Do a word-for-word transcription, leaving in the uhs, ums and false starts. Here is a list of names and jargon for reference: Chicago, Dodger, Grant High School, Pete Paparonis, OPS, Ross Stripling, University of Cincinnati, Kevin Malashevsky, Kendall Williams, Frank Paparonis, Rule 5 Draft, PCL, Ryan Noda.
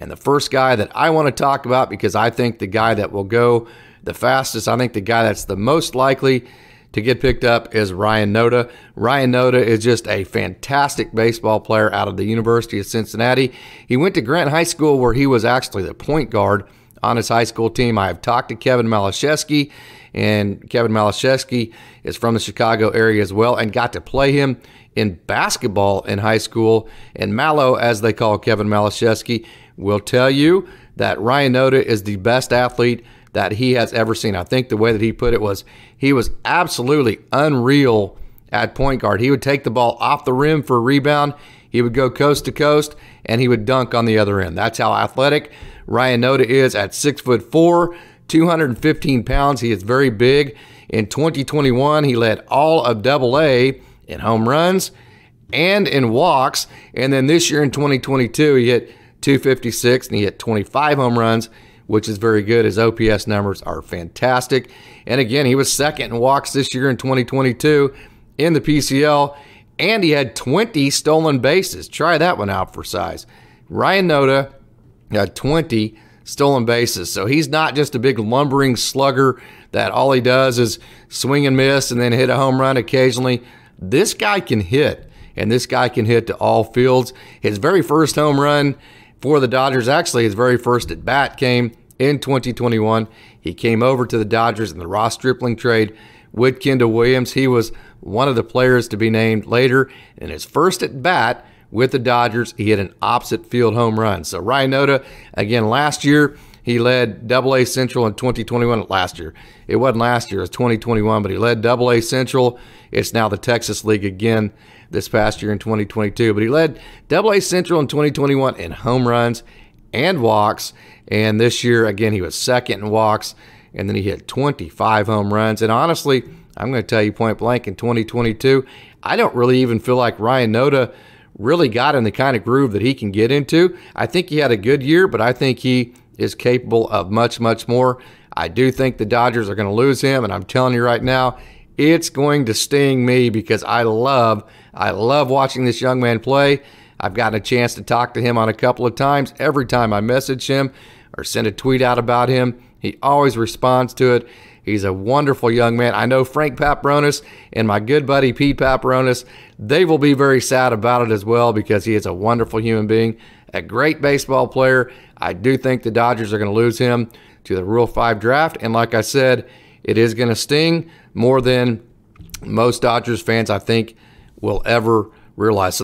And the first guy that I want to talk about, because I think the guy that will go the fastest, I think the guy that's the most likely to get picked up, is Ryan Noda. Ryan Noda is just a fantastic baseball player out of the University of Cincinnati. He went to Grant High School, where he was actually the point guard on his high school team. I have talked to Kevin Malashevsky, and Kevin Malashevsky is from the Chicago area as well, and got to play him in basketball in high school. And Mallow, as they call Kevin Malashevsky, will tell you that Ryan Noda is the best athlete that he has ever seen. I think the way that he put it was, he was absolutely unreal at point guard. He would take the ball off the rim for a rebound, he would go coast to coast, and he would dunk on the other end. That's how athletic Ryan Noda is at six foot four, two hundred fifteen pounds. He is very big. In twenty twenty-one, he led all of double A in home runs and in walks. And then this year in twenty twenty-two, he hit two fifty-six and he hit twenty-five home runs, which is very good. His O P S numbers are fantastic. And again, he was second in walks this year in twenty twenty-two in the P C L, and he had twenty stolen bases. Try that one out for size. Ryan Noda had twenty stolen bases. So he's not just a big lumbering slugger that all he does is swing and miss and then hit a home run occasionally. This guy can hit, and this guy can hit to all fields. His very first home run for the Dodgers, actually his very first at bat, came in twenty twenty-one. He came over to the Dodgers in the Ross Stripling trade with Kendall Williams. He was one of the players to be named later. In his first at bat with the Dodgers, he hit an opposite field home run. So Ryan Noda, again, last year, he led double A Central in twenty twenty-one. Last year, it wasn't last year, it was twenty twenty-one, but he led double A Central. It's now the Texas League again this past year in twenty twenty-two. But he led double A Central in twenty twenty-one in home runs and walks. And this year, again, he was second in walks, and then he hit twenty-five home runs. And honestly, I'm going to tell you point blank, in twenty twenty-two, I don't really even feel like Ryan Noda really got in the kind of groove that he can get into. I think he had a good year, but I think he is capable of much, much more. I do think the Dodgers are going to lose him, and I'm telling you right now, it's going to sting me, because I love, I love watching this young man play. I've gotten a chance to talk to him on a couple of times. Every time I message him or send a tweet out about him, he always responds to it. He's a wonderful young man. I know Frank Paparonis and my good buddy Pete Paparonis, they will be very sad about it as well, because he is a wonderful human being, a great baseball player. I do think the Dodgers are going to lose him to the Rule five draft. And like I said, it is going to sting more than most Dodgers fans, I think, will ever realize. So